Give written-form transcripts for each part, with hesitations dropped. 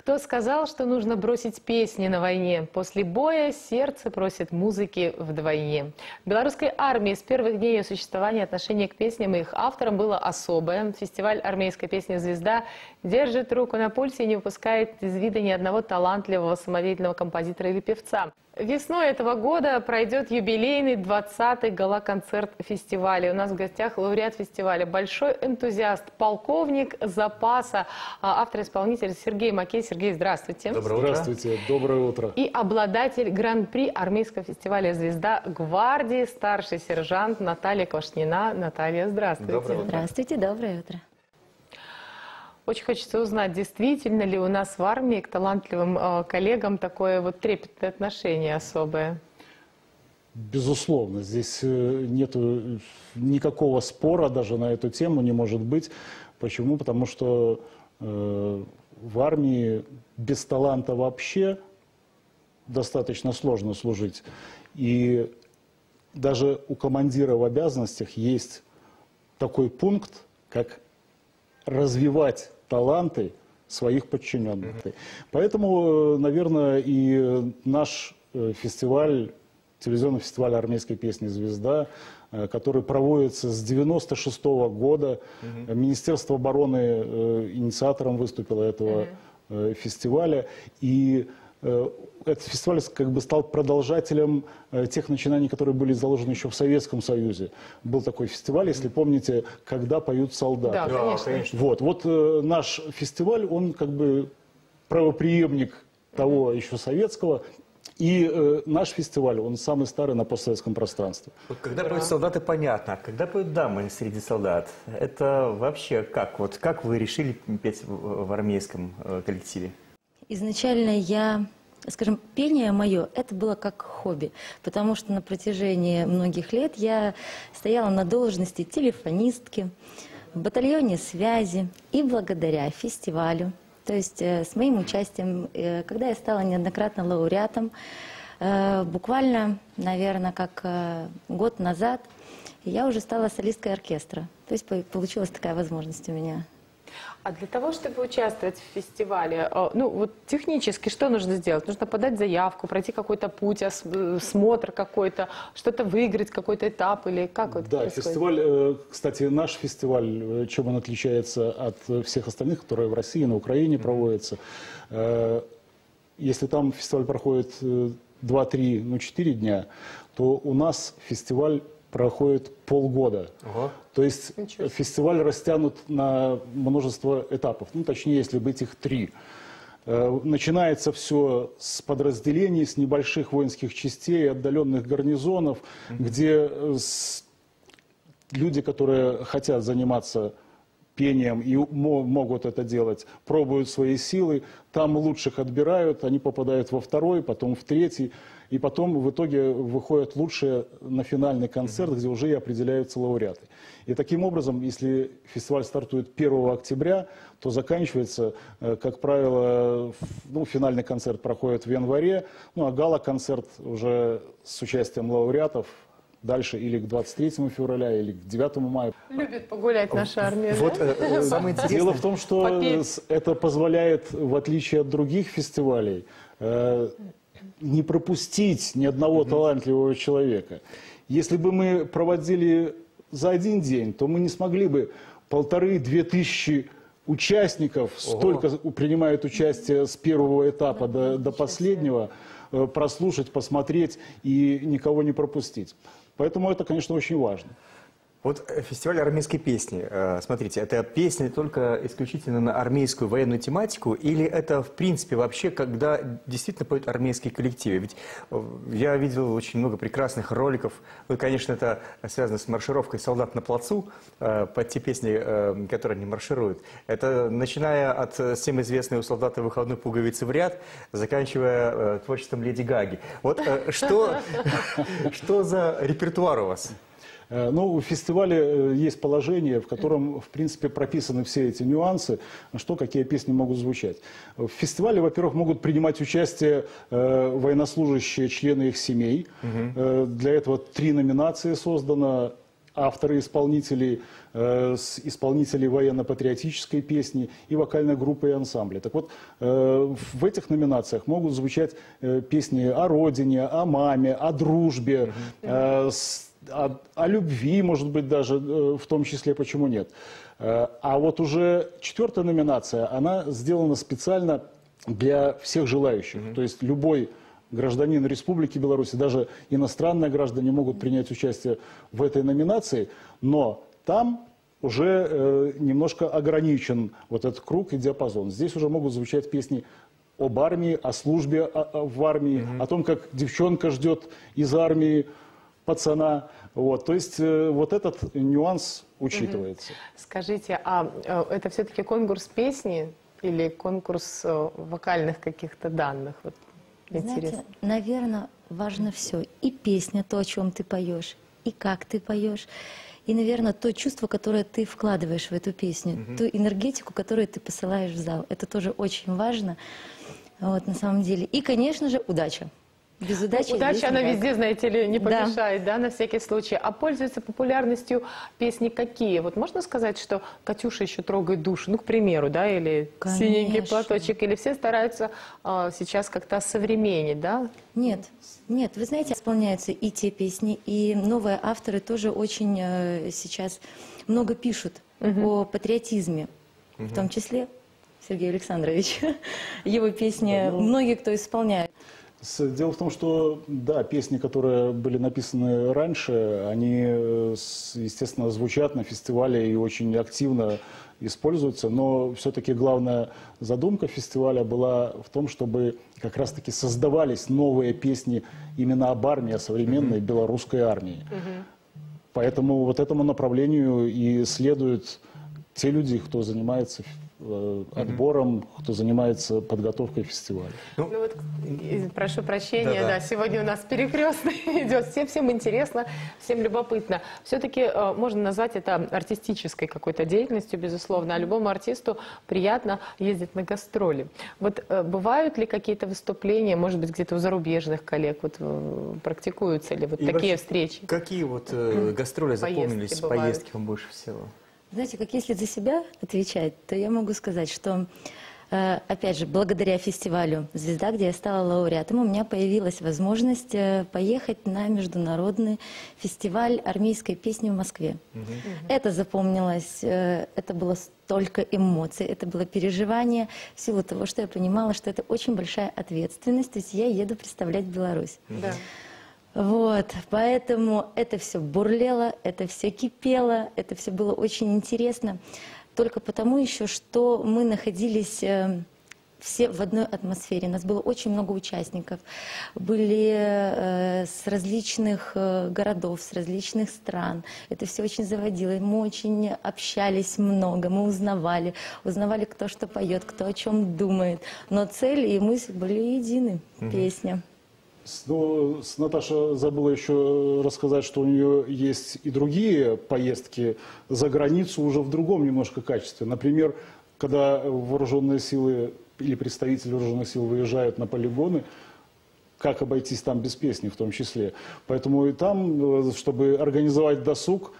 Кто сказал, что нужно бросить песни на войне? После боя сердце просит музыки вдвойне. В белорусской армии с первых дней ее существования отношение к песням и их авторам было особое. Фестиваль «Армейская песня «Звезда» держит руку на пульсе и не выпускает из вида ни одного талантливого самодеятельного композитора или певца. Весной этого года пройдет юбилейный 20-й гала-концерт фестиваля. У нас в гостях лауреат фестиваля, большой энтузиаст, полковник запаса, автор-исполнитель Сергей Макей. Сергей, здравствуйте. Доброе утро. Здравствуйте. Доброе утро. И обладатель гран-при Армейского фестиваля «Звезда» гвардии, старший сержант Наталья Квашнина. Наталья, здравствуйте. Доброе утро. Здравствуйте, доброе утро. Очень хочется узнать, действительно ли у нас в армии к талантливым коллегам такое вот трепетное отношение особое? Безусловно, здесь нет никакого спора даже на эту тему, не может быть. Почему? Потому что в армии без таланта вообще достаточно сложно служить. И даже у командира в обязанностях есть такой пункт, как развивать таланты своих подчиненных. Поэтому, наверное, и наш фестиваль, телевизионный фестиваль «Армейской песни «Звезда», который проводится с 96-го года, Министерство обороны инициатором выступило этого фестиваля, и этот фестиваль как бы стал продолжателем тех начинаний, которые были заложены еще в Советском Союзе. Был такой фестиваль, если помните, «Когда поют солдаты». Да, конечно. Вот наш фестиваль, он как бы правопреемник того еще советского. И наш фестиваль, он самый старый на постсоветском пространстве. Когда поют солдаты, понятно. Когда поют дамы среди солдат, это вообще как? Вот как вы решили петь в армейском коллективе? Изначально я, скажем, пение мое, это было как хобби, потому что на протяжении многих лет я стояла на должности телефонистки в батальоне связи, и благодаря фестивалю, то есть с моим участием, когда я стала неоднократно лауреатом, буквально, наверное, как год назад, я уже стала солисткой оркестра, то есть получилась такая возможность у меня. А для того, чтобы участвовать в фестивале, ну вот технически что нужно сделать? Нужно подать заявку, пройти какой-то путь, осмотр какой-то, что-то выиграть, какой-то этап или как вот? Да, фестиваль, кстати, наш фестиваль, чем он отличается от всех остальных, которые в России, на Украине проводятся, если там фестиваль проходит 2-3, ну 4 дня, то у нас фестиваль проходит полгода. То есть фестиваль растянут на множество этапов. Ну, точнее, если быть, их 3. Начинается все с подразделений, с небольших воинских частей, отдаленных гарнизонов, где люди, которые хотят заниматься пением и могут это делать, пробуют свои силы, там лучших отбирают, они попадают во 2-й, потом в 3-й. И потом в итоге выходят лучшие на финальный концерт, где уже и определяются лауреаты. И таким образом, если фестиваль стартует 1 октября, то заканчивается, как правило, ну, финальный концерт проходит в январе, ну а гала-концерт уже с участием лауреатов дальше или к 23 февраля, или к 9 мая. Любит погулять наша армия. Вот, самое интересное. Дело в том, что это позволяет, в отличие от других фестивалей, не пропустить ни одного талантливого человека. Если бы мы проводили за один день, то мы не смогли бы 1500–2000 участников, столько принимают участие с первого этапа до последнего, прослушать, посмотреть и никого не пропустить. Поэтому это, конечно, очень важно. Вот фестиваль «Армейской песни». Смотрите, это песни только исключительно на армейскую военную тематику, или это, в принципе, вообще, когда действительно поют армейские коллективы? Ведь я видел очень много прекрасных роликов. Ну, конечно, это связано с маршировкой солдат на плацу, под те песни, которые они маршируют. Это начиная от всем известной «У солдата выходной пуговицы в ряд», заканчивая творчеством Леди Гаги. Вот что за репертуар у вас? Ну, в фестивале есть положение, в котором, в принципе, прописаны все эти нюансы, что, какие песни могут звучать. В фестивале, во-первых, могут принимать участие военнослужащие, члены их семей. Для этого 3 номинации создано. авторы-исполнители, исполнители военно-патриотической песни и вокальной группы и ансамбля. Так вот, в этих номинациях могут звучать песни о родине, о маме, о дружбе, о любви, может быть, даже в том числе, почему нет. А вот уже четвертая номинация, она сделана специально для всех желающих. То есть любой гражданин Республики Беларусь, даже иностранные граждане могут принять участие в этой номинации, но там уже немножко ограничен вот этот круг и диапазон. Здесь уже могут звучать песни об армии, о службе в армии, о том, как девчонка ждет из армии пацана. Вот, то есть вот этот нюанс учитывается. Скажите, а это все-таки конкурс песни или конкурс вокальных каких-то данных? Вот, знаете, наверное, важно все. И песня, то, о чем ты поешь, и как ты поешь, и, наверное, то чувство, которое ты вкладываешь в эту песню, ту энергетику, которую ты посылаешь в зал. Это тоже очень важно, вот, на самом деле. И, конечно же, удача. Без удачи, удача, она везде, знаете ли, не помешает, да, на всякий случай. А пользуются популярностью песни какие? Вот можно сказать, что «Катюша еще трогает душу», ну, к примеру, да, или «Синенький платочек», или все стараются сейчас как-то осовременить, да? Нет, нет, вы знаете, исполняются и те песни, и новые авторы тоже очень сейчас много пишут о патриотизме, в том числе Сергей Александрович, его песни, многие кто исполняет. Дело в том, что, да, песни, которые были написаны раньше, они, естественно, звучат на фестивале и очень активно используются, но все-таки главная задумка фестиваля была в том, чтобы как раз-таки создавались новые песни именно об армии, о современной белорусской армии. Поэтому вот этому направлению и следуют те люди, кто занимается отбором, кто занимается подготовкой фестиваля. Ну вот, прошу прощения, да, сегодня у нас перекрестный идет. Всем интересно, всем любопытно. Все-таки можно назвать это артистической какой-то деятельностью, безусловно, а любому артисту приятно ездить на гастроли. Вот бывают ли какие-то выступления, может быть, где-то у зарубежных коллег, вот практикуются ли вот и такие встречи? Какие вот гастроли запомнились, поездки вам больше всего? Знаете, как если за себя отвечать, то я могу сказать, что, опять же, благодаря фестивалю «Звезда», где я стала лауреатом, у меня появилась возможность поехать на международный фестиваль армейской песни в Москве. Это запомнилось, это было столько эмоций, это было переживание, в силу того, что я понимала, что это очень большая ответственность, то есть я еду представлять Беларусь. Вот, поэтому это все бурлело, это все кипело, это все было очень интересно. Только потому еще, что мы находились все в одной атмосфере. Нас было очень много участников. Были с различных городов, с различных стран. Это все очень заводило. Мы очень общались много, мы узнавали, кто что поет, кто о чем думает. Но цель и мысль были едины. Песня. Ну, Наташа забыла еще рассказать, что у нее есть и другие поездки за границу уже в другом немножко качестве. Например, когда вооруженные силы или представители вооруженных сил выезжают на полигоны, как обойтись там без песни в том числе. Поэтому и там, чтобы организовать досуг,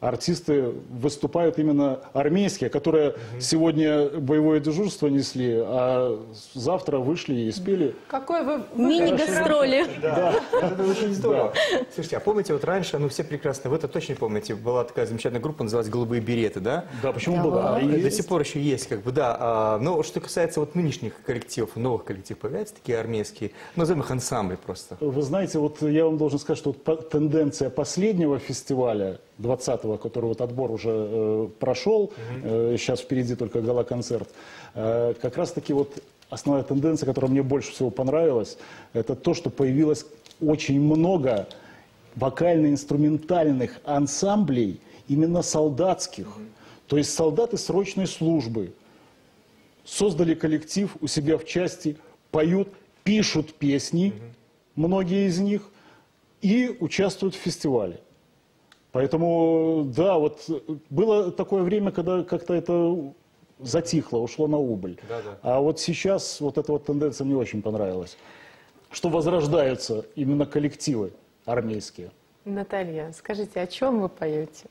артисты выступают именно армейские, которые сегодня боевое дежурство несли, а завтра вышли и спели. Какой вы мини-гастроли. Это очень здорово. Слушайте, а помните, вот раньше, ну все прекрасно, вы-то точно помните, была такая замечательная группа, называлась «Голубые береты», да? Да, почему была? До сих пор еще есть, как бы, да. Но что касается вот нынешних коллективов, новых коллективов, появляются такие армейские, назовем их ансамбли просто. Вы знаете, вот я вам должен сказать, что тенденция последнего фестиваля, 20-го, который вот отбор уже прошел, сейчас впереди только гала-концерт, как раз-таки вот основная тенденция, которая мне больше всего понравилась, это то, что появилось очень много вокально-инструментальных ансамблей, именно солдатских, то есть солдаты срочной службы создали коллектив у себя в части, поют, пишут песни, многие из них, и участвуют в фестивале. Поэтому, да, вот было такое время, когда как-то это затихло, ушло на убыль. А вот сейчас вот эта вот тенденция мне очень понравилась, что возрождаются именно коллективы армейские. Наталья, скажите, о чем вы поете?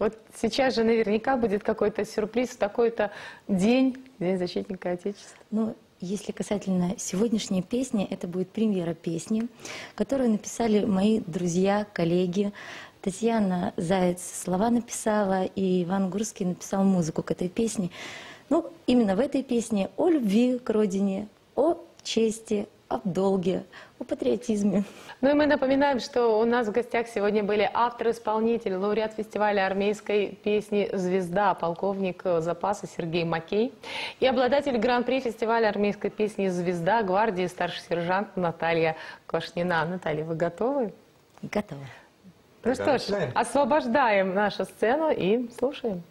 Вот сейчас же наверняка будет какой-то сюрприз, такой-то День защитника Отечества. Ну, если касательно сегодняшней песни, это будет премьера песни, которую написали мои друзья, коллеги. Татьяна Заяц слова написала, и Иван Гурский написал музыку к этой песне. Ну, именно в этой песне о любви к родине, о чести, о долге, о патриотизме. Ну и мы напоминаем, что у нас в гостях сегодня были автор-исполнитель, лауреат фестиваля армейской песни «Звезда», полковник запаса Сергей Макей и обладатель гран-при фестиваля армейской песни «Звезда» гвардии старший сержант Наталья Квашнина. Наталья, вы готовы? Готова. Ну что ж, освобождаем нашу сцену и слушаем.